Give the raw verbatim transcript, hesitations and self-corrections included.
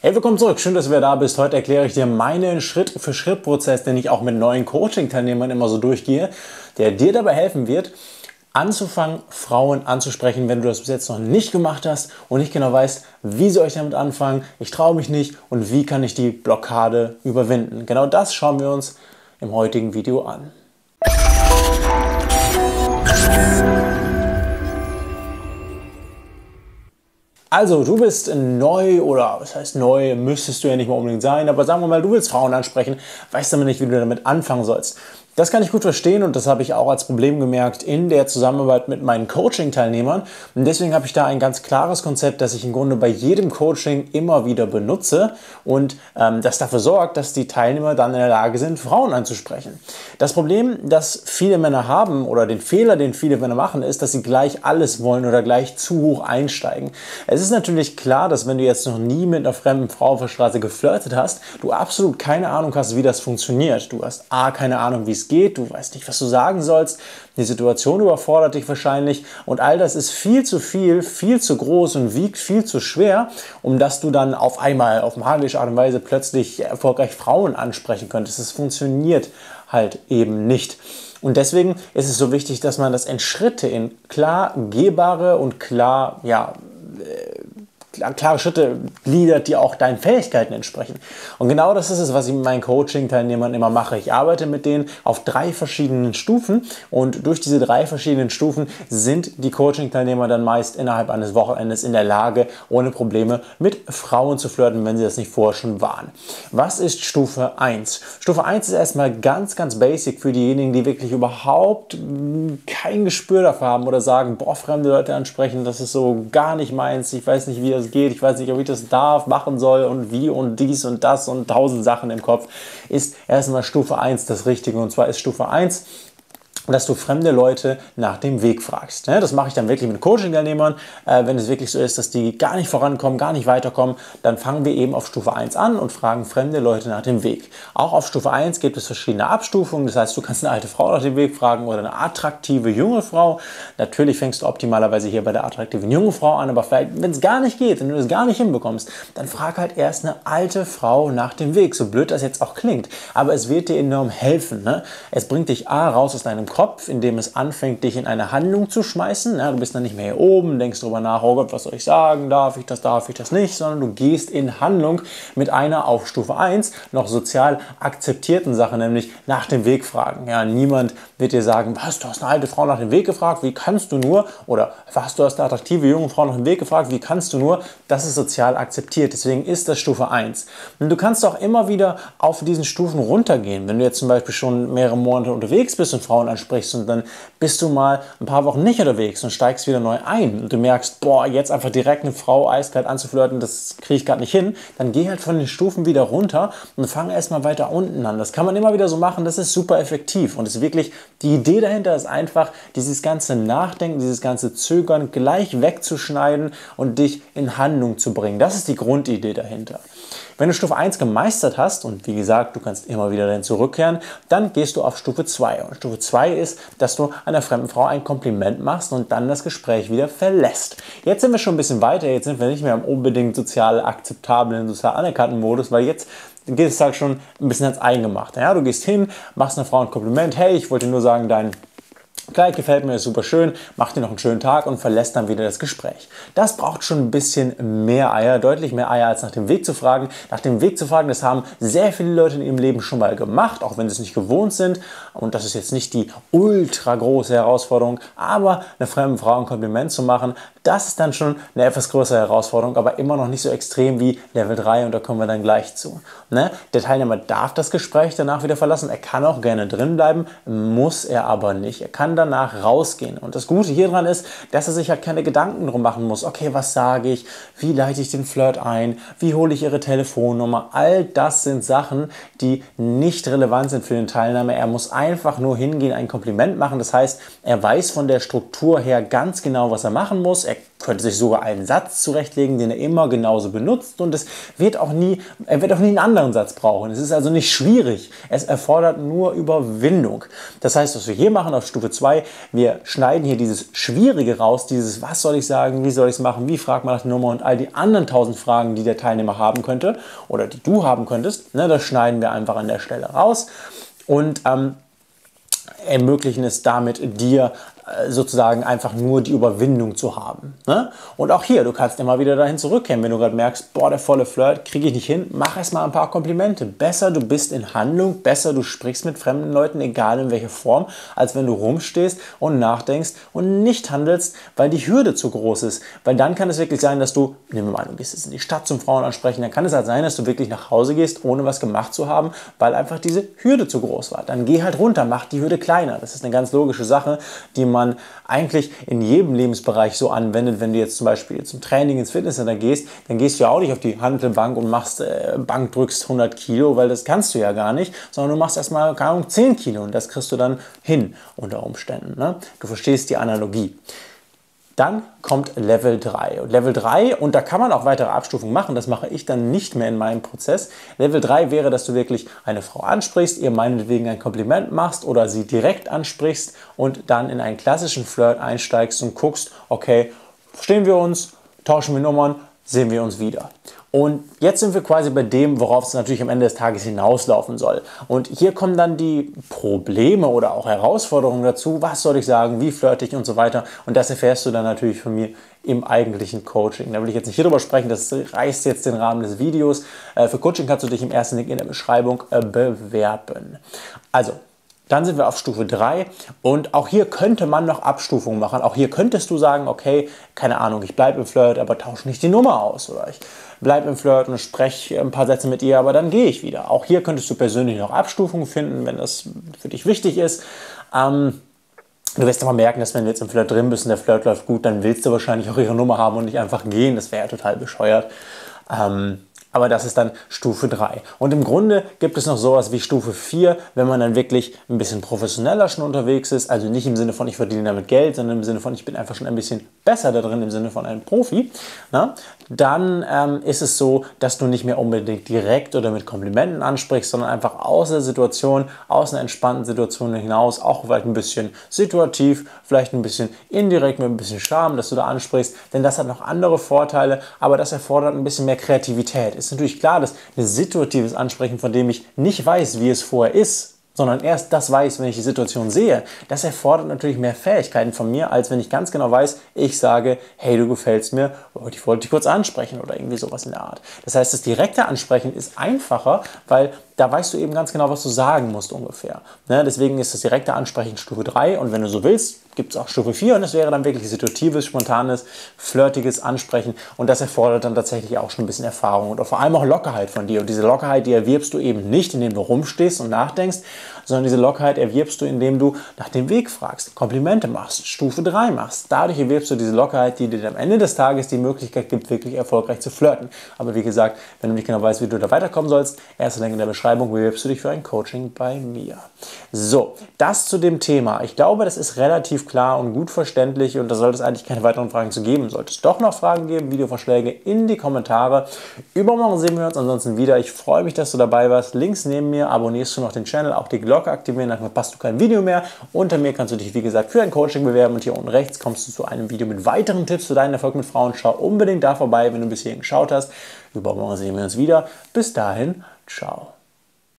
Hey, willkommen zurück. Schön, dass du wieder da bist. Heute erkläre ich dir meinen Schritt-für-Schritt-Prozess, den ich auch mit neuen Coaching-Teilnehmern immer so durchgehe, der dir dabei helfen wird, anzufangen, Frauen anzusprechen, wenn du das bis jetzt noch nicht gemacht hast und nicht genau weißt, wie soll ich damit anfangen, ich traue mich nicht und wie kann ich die Blockade überwinden. Genau das schauen wir uns im heutigen Video an. Also, du bist neu oder was heißt neu, müsstest du ja nicht mal unbedingt sein, aber sagen wir mal, du willst Frauen ansprechen, weißt aber nicht, wie du damit anfangen sollst. Das kann ich gut verstehen und das habe ich auch als Problem gemerkt in der Zusammenarbeit mit meinen Coaching-Teilnehmern. Und deswegen habe ich da ein ganz klares Konzept, das ich im Grunde bei jedem Coaching immer wieder benutze und ähm, das dafür sorgt, dass die Teilnehmer dann in der Lage sind, Frauen anzusprechen. Das Problem, das viele Männer haben oder den Fehler, den viele Männer machen, ist, dass sie gleich alles wollen oder gleich zu hoch einsteigen. Es Es ist natürlich klar, dass wenn du jetzt noch nie mit einer fremden Frau auf der Straße geflirtet hast, du absolut keine Ahnung hast, wie das funktioniert. Du hast A, keine Ahnung, wie es geht, du weißt nicht, was du sagen sollst, die Situation überfordert dich wahrscheinlich und all das ist viel zu viel, viel zu groß und wiegt viel zu schwer, um dass du dann auf einmal auf magische Art und Weise plötzlich erfolgreich Frauen ansprechen könntest. Das funktioniert halt eben nicht. Und deswegen ist es so wichtig, dass man das in Schritte, in klar gehbare und klar, ja, klare Schritte gliedert, die auch deinen Fähigkeiten entsprechen. Und genau das ist es, was ich mit meinen Coaching-Teilnehmern immer mache. Ich arbeite mit denen auf drei verschiedenen Stufen und durch diese drei verschiedenen Stufen sind die Coaching-Teilnehmer dann meist innerhalb eines Wochenendes in der Lage, ohne Probleme mit Frauen zu flirten, wenn sie das nicht vorher schon waren. Was ist Stufe eins? Stufe eins ist erstmal ganz, ganz basic für diejenigen, die wirklich überhaupt kein Gespür dafür haben oder sagen, boah, fremde Leute ansprechen, das ist so gar nicht meins, ich weiß nicht, wie das geht, ich weiß nicht, ob ich das darf, machen soll und wie und dies und das und tausend Sachen im Kopf, ist erstmal Stufe eins das Richtige. Und zwar ist Stufe eins, dass du fremde Leute nach dem Weg fragst. Das mache ich dann wirklich mit Coaching-Teilnehmern. Wenn es wirklich so ist, dass die gar nicht vorankommen, gar nicht weiterkommen, dann fangen wir eben auf Stufe eins an und fragen fremde Leute nach dem Weg. Auch auf Stufe eins gibt es verschiedene Abstufungen. Das heißt, du kannst eine alte Frau nach dem Weg fragen oder eine attraktive junge Frau. Natürlich fängst du optimalerweise hier bei der attraktiven jungen Frau an, aber vielleicht, wenn es gar nicht geht, wenn du das gar nicht hinbekommst, dann frag halt erst eine alte Frau nach dem Weg. So blöd das jetzt auch klingt. Aber es wird dir enorm helfen. Ne? Es bringt dich A, raus aus deinem Kopf, indem es anfängt, dich in eine Handlung zu schmeißen. Ja, du bist dann nicht mehr hier oben, denkst darüber nach, oh Gott, was soll ich sagen, darf ich das, darf ich das nicht, sondern du gehst in Handlung mit einer auf Stufe eins noch sozial akzeptierten Sache, nämlich nach dem Weg fragen. Ja, niemand wird dir sagen, was, du hast eine alte Frau nach dem Weg gefragt, wie kannst du nur, oder was, du hast eine attraktive junge Frau nach dem Weg gefragt, wie kannst du nur, das ist sozial akzeptiert, deswegen ist das Stufe eins. Und du kannst auch immer wieder auf diesen Stufen runtergehen, wenn du jetzt zum Beispiel schon mehrere Monate unterwegs bist und Frauen ansprichst, sprichst und dann bist du mal ein paar Wochen nicht unterwegs und steigst wieder neu ein und du merkst, boah, jetzt einfach direkt eine Frau eiskalt anzuflirten, das kriege ich gerade nicht hin, dann geh halt von den Stufen wieder runter und fang erstmal weiter unten an. Das kann man immer wieder so machen, das ist super effektiv und ist wirklich, die Idee dahinter ist einfach, dieses ganze Nachdenken, dieses ganze Zögern gleich wegzuschneiden und dich in Handlung zu bringen. Das ist die Grundidee dahinter. Wenn du Stufe eins gemeistert hast und wie gesagt, du kannst immer wieder dahin zurückkehren, dann gehst du auf Stufe zwei und Stufe zwei ist, dass du einer fremden Frau ein Kompliment machst und dann das Gespräch wieder verlässt. Jetzt sind wir schon ein bisschen weiter, jetzt sind wir nicht mehr im unbedingt sozial akzeptablen, sozial anerkannten Modus, weil jetzt geht es halt schon ein bisschen ans Eingemachte. Ja, du gehst hin, machst einer Frau ein Kompliment, hey, ich wollte nur sagen, dein Kleid gefällt mir, ist super schön, macht dir noch einen schönen Tag und verlässt dann wieder das Gespräch. Das braucht schon ein bisschen mehr Eier, deutlich mehr Eier, als nach dem Weg zu fragen. Nach dem Weg zu fragen, das haben sehr viele Leute in ihrem Leben schon mal gemacht, auch wenn sie es nicht gewohnt sind. Und das ist jetzt nicht die ultra große Herausforderung, aber einer fremden Frau ein Kompliment zu machen, das ist dann schon eine etwas größere Herausforderung, aber immer noch nicht so extrem wie Level drei und da kommen wir dann gleich zu. Ne? Der Teilnehmer darf das Gespräch danach wieder verlassen, er kann auch gerne drin bleiben, muss er aber nicht. Er kann dann danach rausgehen. Und das Gute hier dran ist, dass er sich halt keine Gedanken drum machen muss. Okay, was sage ich? Wie leite ich den Flirt ein? Wie hole ich ihre Telefonnummer? All das sind Sachen, die nicht relevant sind für den Teilnehmer. Er muss einfach nur hingehen, ein Kompliment machen. Das heißt, er weiß von der Struktur her ganz genau, was er machen muss. Er könnte sich sogar einen Satz zurechtlegen, den er immer genauso benutzt, und es wird auch nie, er wird auch nie einen anderen Satz brauchen. Es ist also nicht schwierig. Es erfordert nur Überwindung. Das heißt, was wir hier machen auf Stufe zwei, wir schneiden hier dieses Schwierige raus, dieses was soll ich sagen, wie soll ich es machen, wie fragt man nach der Nummer und all die anderen tausend Fragen, die der Teilnehmer haben könnte oder die du haben könntest, ne, das schneiden wir einfach an der Stelle raus und ähm, ermöglichen es damit, dir sozusagen einfach nur die Überwindung zu haben. Ne? Und auch hier, du kannst immer wieder dahin zurückkehren, wenn du gerade merkst, boah, der volle Flirt, kriege ich nicht hin, mach erstmal ein paar Komplimente. Besser, du bist in Handlung, besser, du sprichst mit fremden Leuten, egal in welcher Form, als wenn du rumstehst und nachdenkst und nicht handelst, weil die Hürde zu groß ist. Weil dann kann es wirklich sein, dass du, nehmen wir mal an, du gehst jetzt in die Stadt zum Frauen ansprechen, dann kann es halt sein, dass du wirklich nach Hause gehst, ohne was gemacht zu haben, weil einfach diese Hürde zu groß war. Dann geh halt runter, mach die Hürde kleiner. Das ist eine ganz logische Sache, die man eigentlich in jedem Lebensbereich so anwendet. Wenn du jetzt zum Beispiel zum Training ins Fitnesscenter gehst, dann gehst du ja auch nicht auf die Hantelbank und machst äh, Bank drückst hundert Kilo, weil das kannst du ja gar nicht, sondern du machst erstmal keine Ahnung, zehn Kilo und das kriegst du dann hin unter Umständen. Ne? Du verstehst die Analogie. Dann kommt Level drei. Und Level drei, und da kann man auch weitere Abstufungen machen, das mache ich dann nicht mehr in meinem Prozess. Level drei wäre, dass du wirklich eine Frau ansprichst, ihr meinetwegen ein Kompliment machst oder sie direkt ansprichst und dann in einen klassischen Flirt einsteigst und guckst, okay, verstehen wir uns, tauschen wir Nummern, sehen wir uns wieder. Und jetzt sind wir quasi bei dem, worauf es natürlich am Ende des Tages hinauslaufen soll. Und hier kommen dann die Probleme oder auch Herausforderungen dazu. Was soll ich sagen? Wie flirte ich und so weiter? Und das erfährst du dann natürlich von mir im eigentlichen Coaching. Da will ich jetzt nicht hier drüber sprechen. Das reißt jetzt den Rahmen des Videos. Für Coaching kannst du dich im ersten Link in der Beschreibung bewerben. Also, dann sind wir auf Stufe drei und auch hier könnte man noch Abstufungen machen. Auch hier könntest du sagen, okay, keine Ahnung, ich bleibe im Flirt, aber tausche nicht die Nummer aus. Oder ich bleibe im Flirt und spreche ein paar Sätze mit ihr, aber dann gehe ich wieder. Auch hier könntest du persönlich noch Abstufungen finden, wenn das für dich wichtig ist. Ähm, du wirst aber merken, dass wenn du jetzt im Flirt drin bist und der Flirt läuft gut, dann willst du wahrscheinlich auch ihre Nummer haben und nicht einfach gehen. Das wäre ja total bescheuert. Ähm, Aber das ist dann Stufe drei. Und im Grunde gibt es noch sowas wie Stufe vier, wenn man dann wirklich ein bisschen professioneller schon unterwegs ist. Also nicht im Sinne von, ich verdiene damit Geld, sondern im Sinne von, ich bin einfach schon ein bisschen besser da drin, im Sinne von einem Profi. Na? Dann ähm, ist es so, dass du nicht mehr unbedingt direkt oder mit Komplimenten ansprichst, sondern einfach aus der Situation, aus einer entspannten Situation hinaus, auch vielleicht ein bisschen situativ, vielleicht ein bisschen indirekt, mit ein bisschen Charme, dass du da ansprichst. Denn das hat noch andere Vorteile, aber das erfordert ein bisschen mehr Kreativität. Ist natürlich klar, dass ein situatives Ansprechen, von dem ich nicht weiß, wie es vorher ist, sondern erst das weiß, wenn ich die Situation sehe, das erfordert natürlich mehr Fähigkeiten von mir, als wenn ich ganz genau weiß, ich sage, hey, du gefällst mir, ich wollte dich kurz ansprechen oder irgendwie sowas in der Art. Das heißt, das direkte Ansprechen ist einfacher, weil da weißt du eben ganz genau, was du sagen musst ungefähr. Ne? Deswegen ist das direkte Ansprechen Stufe drei und wenn du so willst, gibt es auch Stufe vier und es wäre dann wirklich situatives, spontanes, flirtiges Ansprechen und das erfordert dann tatsächlich auch schon ein bisschen Erfahrung und vor allem auch Lockerheit von dir. Und diese Lockerheit, die erwirbst du eben nicht, indem du rumstehst und nachdenkst, sondern diese Lockerheit erwirbst du, indem du nach dem Weg fragst, Komplimente machst, Stufe drei machst. Dadurch erwirbst du diese Lockerheit, die dir am Ende des Tages die Möglichkeit gibt, wirklich erfolgreich zu flirten. Aber wie gesagt, wenn du nicht genau weißt, wie du da weiterkommen sollst, erste Link in der Beschreibung, bewirbst du dich für ein Coaching bei mir. So, das zu dem Thema. Ich glaube, das ist relativ klar und gut verständlich und da sollte es eigentlich keine weiteren Fragen zu geben. Sollte es doch noch Fragen geben, Videovorschläge in die Kommentare. Übermorgen sehen wir uns ansonsten wieder. Ich freue mich, dass du dabei warst. Links neben mir abonnierst du noch den Channel, auch die Glocke aktivieren, dann verpasst du kein Video mehr. Unter mir kannst du dich, wie gesagt, für ein Coaching bewerben und hier unten rechts kommst du zu einem Video mit weiteren Tipps für deinen Erfolg mit Frauen. Schau unbedingt da vorbei, wenn du bis hierhin geschaut hast. Übermorgen sehen wir uns wieder. Bis dahin, ciao.